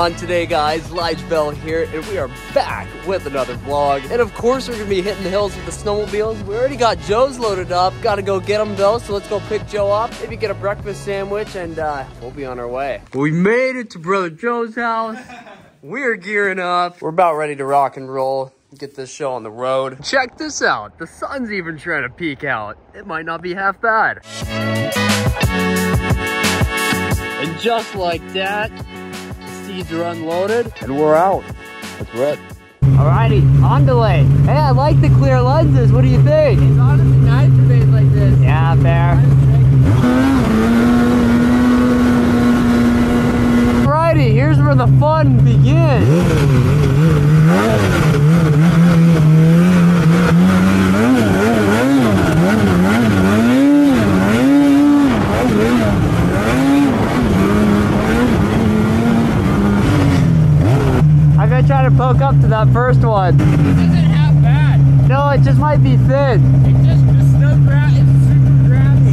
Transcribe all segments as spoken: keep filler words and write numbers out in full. on today, guys? Lige Bell here, and we are back with another vlog. And of course, we're gonna be hitting the hills with the snowmobiles. We already got Joe's loaded up. Gotta go get him though, so let's go pick Joe up. Maybe get a breakfast sandwich, and uh, we'll be on our way. We made it to Brother Joe's house. We're gearing up. We're about ready to rock and roll. Get this show on the road. Check this out. The sun's even trying to peek out. It might not be half bad. And just like that, the seeds are unloaded and we're out. That's red. Alrighty, on delay. Hey, I like the clear lenses. What do you think? It's honestly nice for days like this. Yeah, fair. Alrighty, here's where the fun begins. Trying to poke up to that first one. This isn't half bad. No, it just might be thin. It just, the snow grab, it's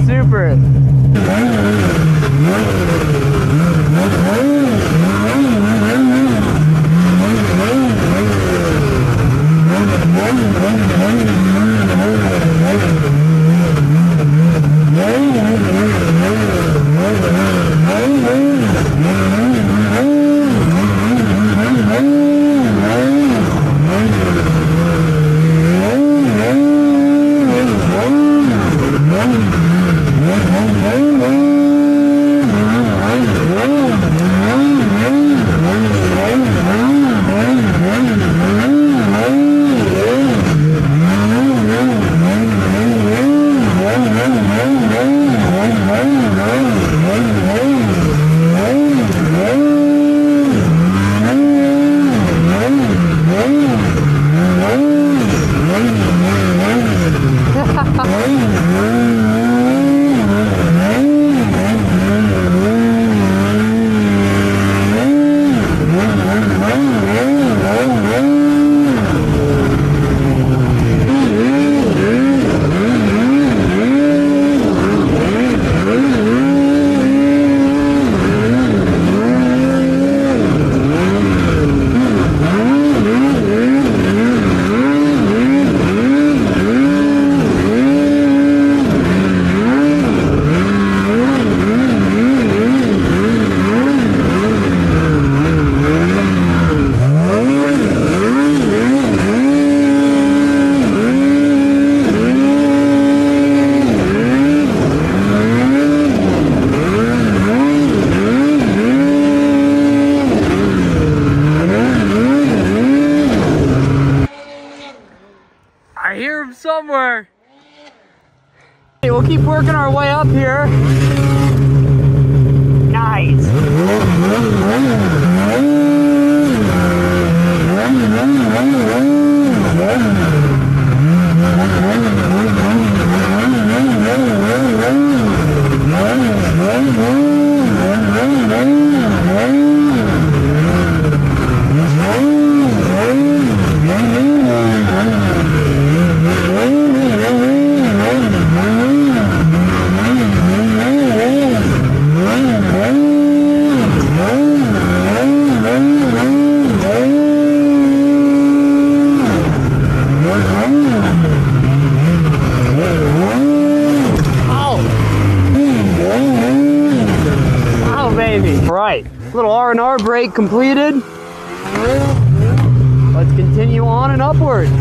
super gravity. Super. Somewhere. Okay, we'll keep working our way up here. Little R and R break completed. Let's continue on and upwards.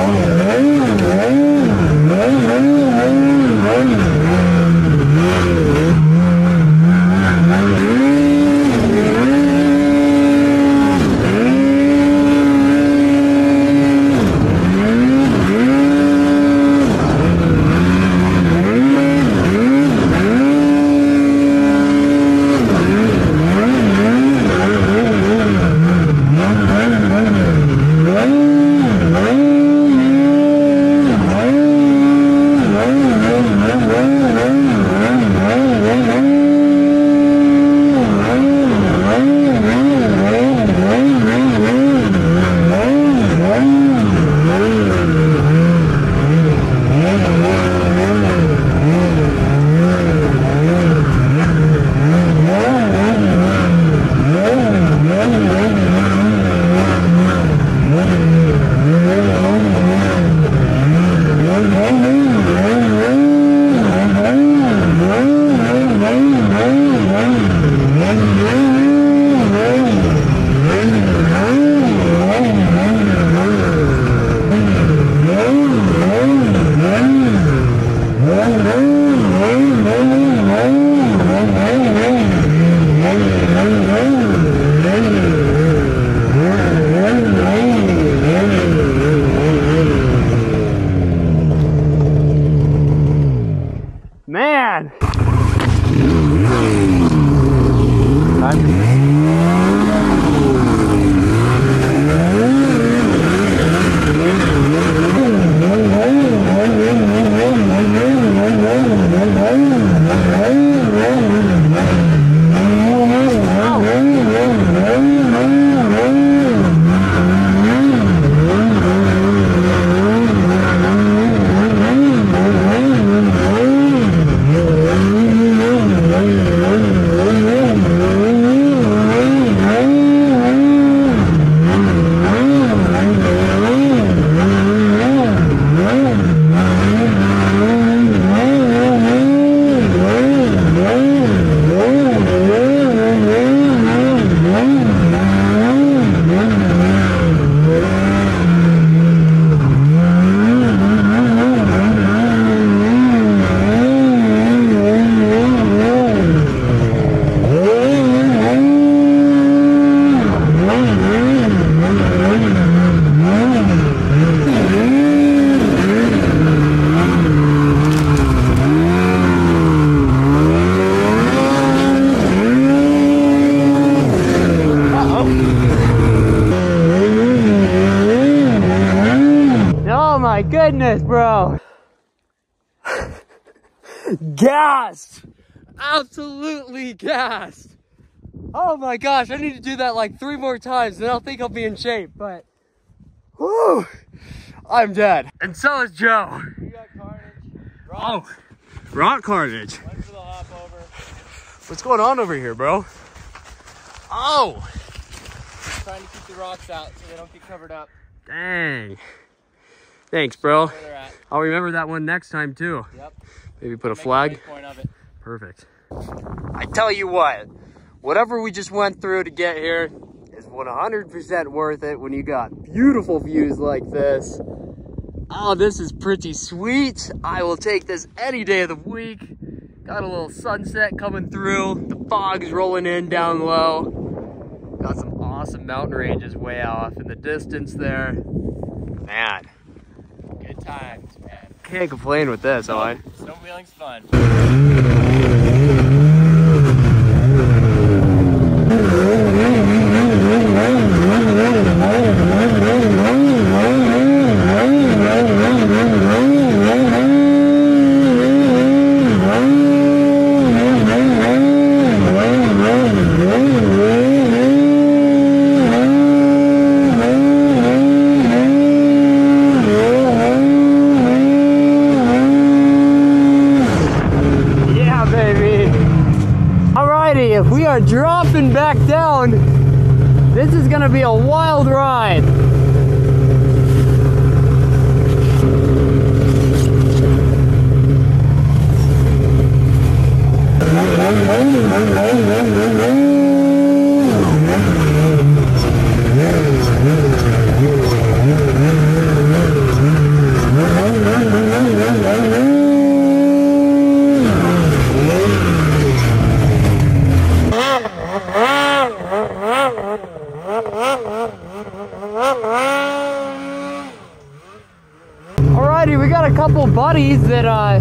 Oh, Man! I'm goodness, bro. Gassed. Absolutely gassed. Oh my gosh, I need to do that like three more times and I'll think I'll be in shape, but whew, I'm dead. And so is Joe. You got carnage. Rock. Oh, rock carnage. For the hop over. What's going on over here, bro? Oh. I'm trying to keep the rocks out so they don't get covered up. Dang. Thanks, bro. I'll remember that one next time too. Yep. Maybe put a flag. Perfect. I tell you what, whatever we just went through to get here is one hundred percent worth it when you got beautiful views like this. Oh, this is pretty sweet. I will take this any day of the week. Got a little sunset coming through. The fog's rolling in down low. Got some awesome mountain ranges way off in the distance there. Man. Good times, man. Can't complain with this, all right? Snow wheeling's fun. We are dropping back down. This is gonna be a wild ride. Buddies that uh,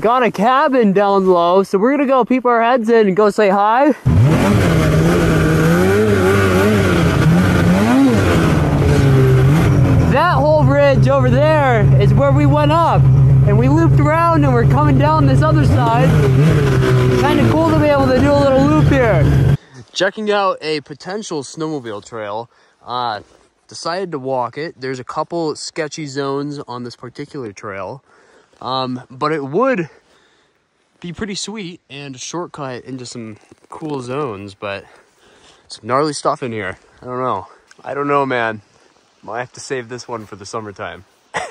got a cabin down low, so we're gonna go peep our heads in and go say hi. That whole ridge over there is where we went up, and we looped around and we're coming down this other side. Kind of cool to be able to do a little loop here. Checking out a potential snowmobile trail. Uh, Decided to walk it. There's a couple sketchy zones on this particular trail, um, but it would be pretty sweet and a shortcut into some cool zones, but some gnarly stuff in here. I don't know. I don't know, man. Might have to save this one for the summertime. All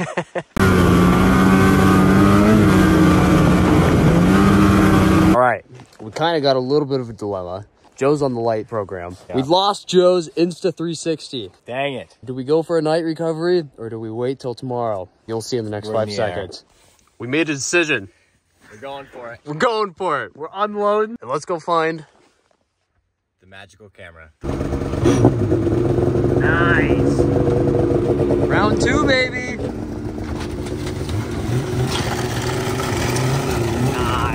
right, we kind of got a little bit of a dilemma. Joe's on the light program. Yeah. We've lost Joe's Insta three sixty. Dang it. Do we go for a night recovery or do we wait till tomorrow? You'll see in the next We're five the seconds. Air. We made a decision. We're going for it. We're going for it. We're unloading. And let's go find the magical camera. Nice. Round two, baby. Ah.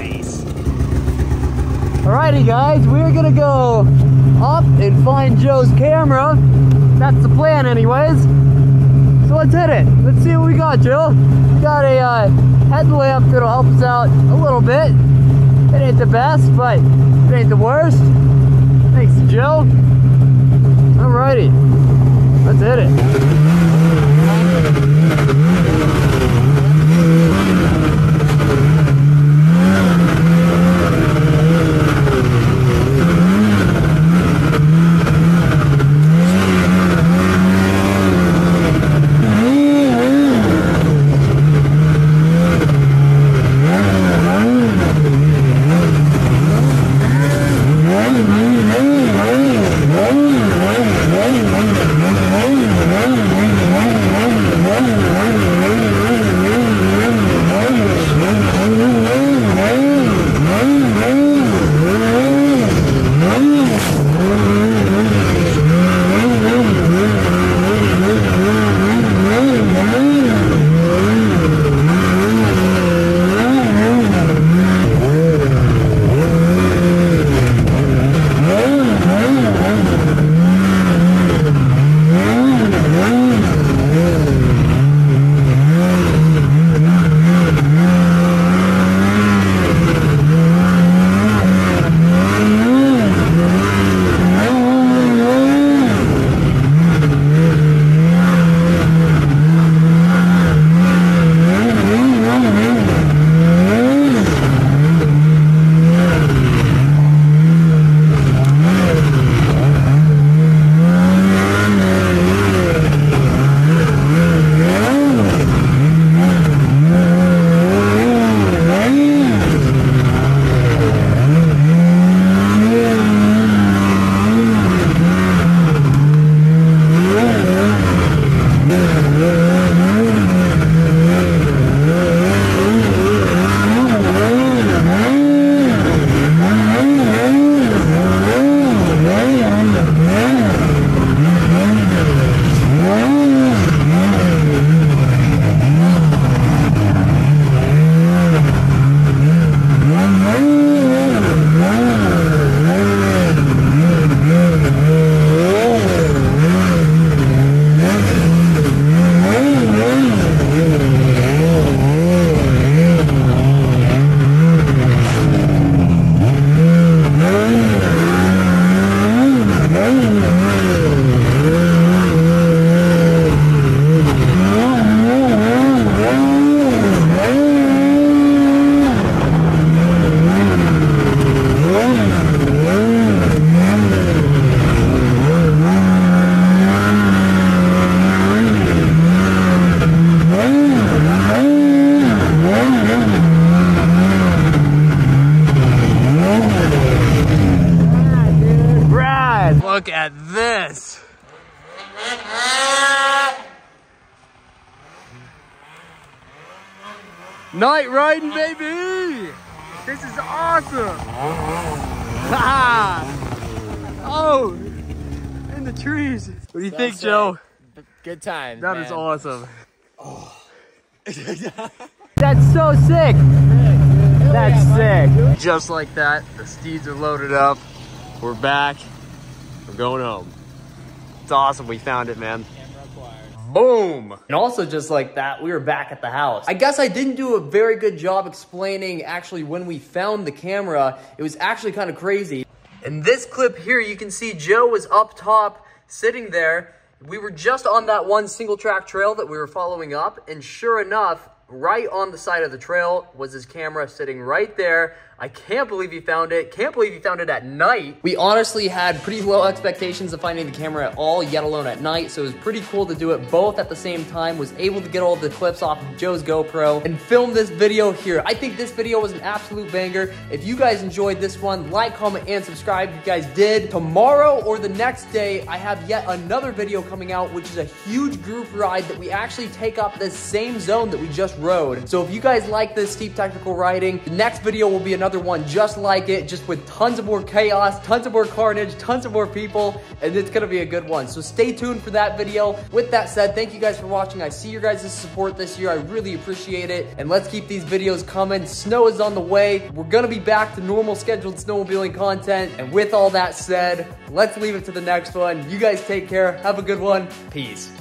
Alrighty guys, we're gonna go up and find Joe's camera. That's the plan anyways. So let's hit it. Let's see what we got, Joe. We got a uh, headlamp that'll help us out a little bit. It ain't the best, but it ain't the worst. Thanks to Joe. Alrighty, let's hit it. Look at this. Night riding, baby. This is awesome. Oh, in the trees. What do you That's think, Joe? It. Good times. That man. is awesome. Oh. That's so sick. That's sick. Just like that, the steeds are loaded up. We're back. We're going home. It's awesome. We found it, man. Boom. And also just like that, we were back at the house. I guess I didn't do a very good job explaining actually when we found the camera. It was actually kind of crazy. In this clip here, you can see Joe was up top sitting there. We were just on that one single track trail that we were following up. And sure enough, right on the side of the trail was his camera sitting right there. I can't believe he found it. Can't believe he found it at night. We honestly had pretty low expectations of finding the camera at all, yet alone at night. So it was pretty cool to do it both at the same time. Was able to get all the clips off of Joe's GoPro and film this video here. I think this video was an absolute banger. If you guys enjoyed this one, like, comment, and subscribe if you guys did. Tomorrow or the next day, I have yet another video coming out, which is a huge group ride that we actually take up this same zone that we just rode. So if you guys like this steep technical riding, the next video will be another another one just like it, just with tons of more chaos, tons of more carnage, tons of more people, and it's gonna be a good one. So stay tuned for that video. With that said, thank you guys for watching. I see your guys' support this year. I really appreciate it. And let's keep these videos coming. Snow is on the way. We're gonna be back to normal scheduled snowmobiling content. And with all that said, let's leave it to the next one. You guys take care. Have a good one. Peace.